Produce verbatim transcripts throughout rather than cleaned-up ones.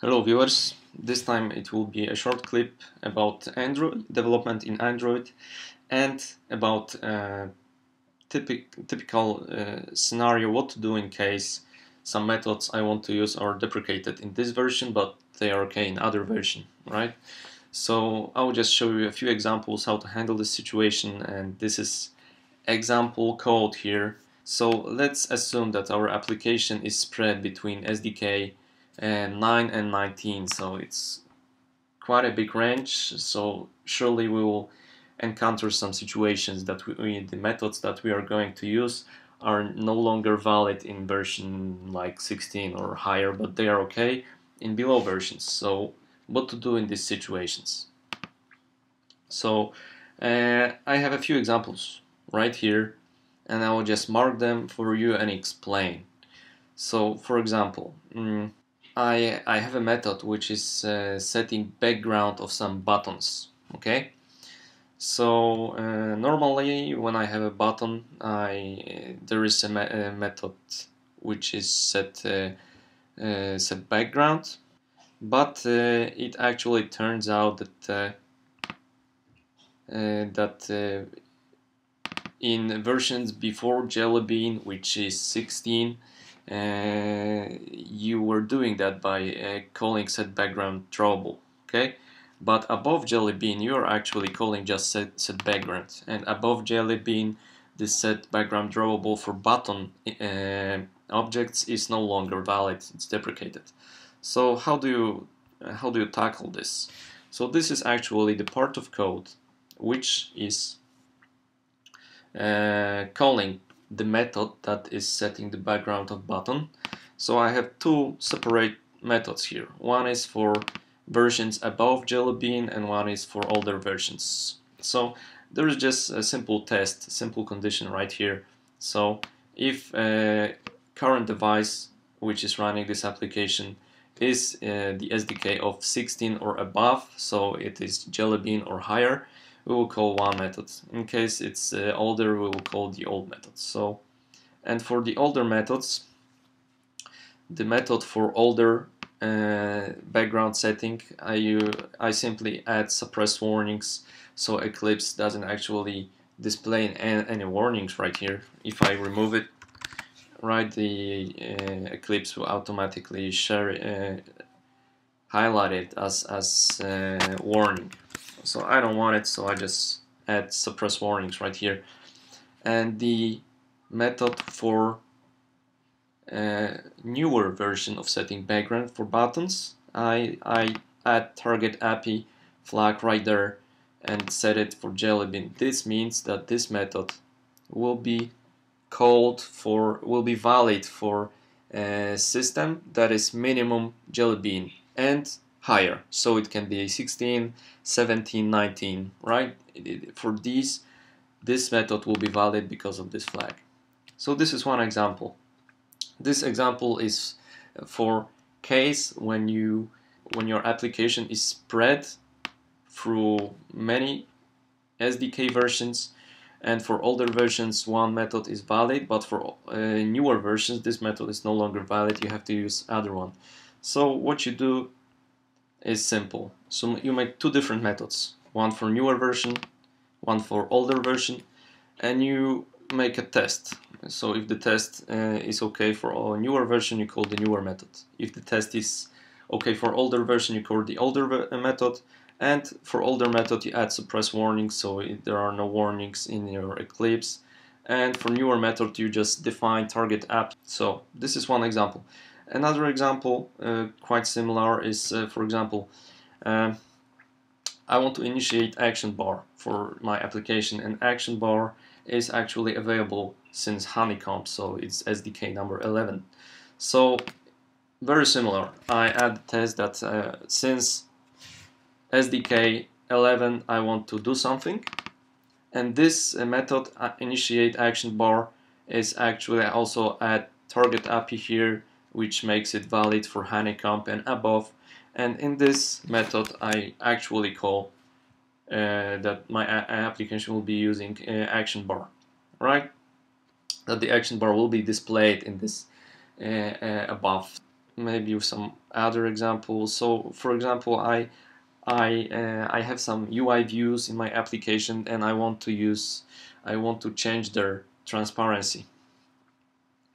Hello viewers, this time it will be a short clip about Android, development in Android, and about uh, typic, typical uh, scenario, what to do in case some methods I want to use are deprecated in this version, but they are okay in other version, right? So I'll just show you a few examples how to handle this situation, and this is example code here. So let's assume that our application is spread between S D K and nine and nineteen, so it's quite a big range, so surely we will encounter some situations that we, the methods that we are going to use are no longer valid in version like sixteen or higher, but they are okay in below versions. So what to do in these situations? So uh, I have a few examples right here, and I will just mark them for you and explain. So for example, mm, I, I have a method which is uh, setting background of some buttons, okay? So uh, normally when I have a button, I, there is a, me a method which is set, uh, uh, set background, but uh, it actually turns out that, uh, uh, that uh, in versions before Jelly Bean, which is sixteen, Uh, you were doing that by uh, calling set background trouble, okay? But above Jelly Bean, you are actually calling just set, set background, and above Jelly Bean, the set background drawable for button uh, objects is no longer valid; it's deprecated. So how do you uh, how do you tackle this? So this is actually the part of code which is uh, calling the method that is setting the background of button. So I have two separate methods here. One is for versions above Jelly Bean and one is for older versions. So there is just a simple test, simple condition right here. So if uh, current device which is running this application is uh, the S D K of sixteen or above, so it is Jelly Bean or higher, we will call one method. In case it's uh, older, we will call the old method. So, and for the older methods, the method for older uh, background setting, I, uh, I simply add suppress warnings, so Eclipse doesn't actually display any, any warnings right here. If I remove it, right, the uh, Eclipse will automatically share, uh, highlight it as, as uh, warning. So I don't want it, so I just add suppress warnings right here. And the method for uh, newer version of setting background for buttons, I, I add target A P I flag right there and set it for Jelly Bean. This means that this method will be called for, will be valid for a system that is minimum Jelly Bean and higher, so it can be sixteen, seventeen, nineteen, right? For these, this method will be valid because of this flag. So this is one example. This example is for case when you when your application is spread through many S D K versions, and for older versions one method is valid, but for uh, newer versions this method is no longer valid. You have to use other one. So what you do is simple. So you make two different methods, one for newer version, one for older version, and you make a test. So if the test uh, is okay for a newer version, you call the newer method. If the test is okay for older version, you call the older method, and for older method you add suppress warnings, so there are no warnings in your Eclipse, and for newer method you just define target app. So this is one example. Another example, uh, quite similar, is uh, for example, uh, I want to initiate action bar for my application, and action bar is actually available since Honeycomb, so it's S D K number eleven. So very similar, I add the test that uh, since S D K eleven I want to do something, and this uh, method uh, initiate action bar is actually, I also add target A P I here, which makes it valid for Honeycomb and above, and in this method I actually call uh, that my application will be using uh, action bar, right? That the action bar will be displayed in this uh, uh, above maybe some other examples. So, for example, I I uh, I have some U I views in my application, and I want to use I want to change their transparency.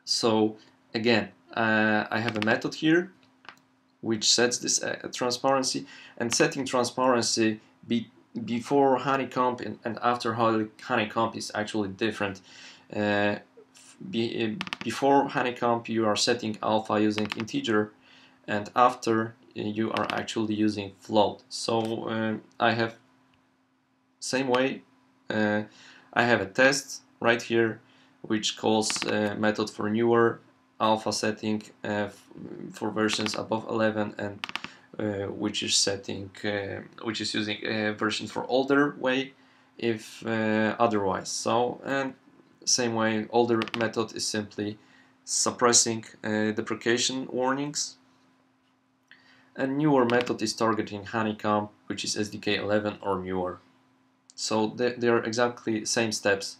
So again, uh, I have a method here which sets this uh, transparency, and setting transparency be before Honeycomb and, and after Honeycomb is actually different. Uh, be, before Honeycomb you are setting alpha using integer, and after you are actually using float. So uh, I have same way, uh, I have a test right here which calls uh, method for newer alpha setting uh, for versions above eleven, and uh, which is setting uh, which is using a uh, version for older way if uh, otherwise. So, and same way, older method is simply suppressing uh, deprecation warnings, and newer method is targeting Honeycomb, which is S D K eleven or newer. So they, they are exactly same steps.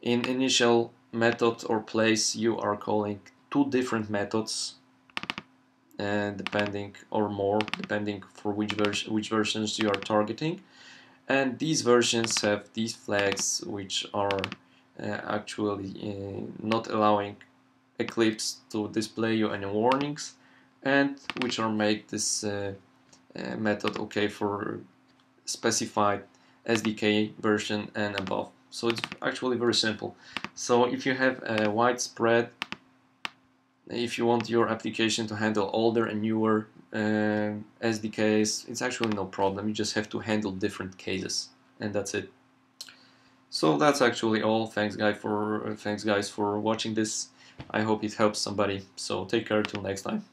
In initial method or place you are calling two different methods, and uh, depending or more depending for which version which versions you are targeting, and these versions have these flags which are uh, actually uh, not allowing Eclipse to display you any warnings, and which are make this uh, uh, method okay for specified S D K version and above. So it's actually very simple. So if you have a widespread, if you want your application to handle older and newer uh, S D Ks, it's actually no problem. You just have to handle different cases, and that's it. So that's actually all. Thanks, guys, for uh, thanks, guys, for watching this. I hope it helps somebody. So take care till next time.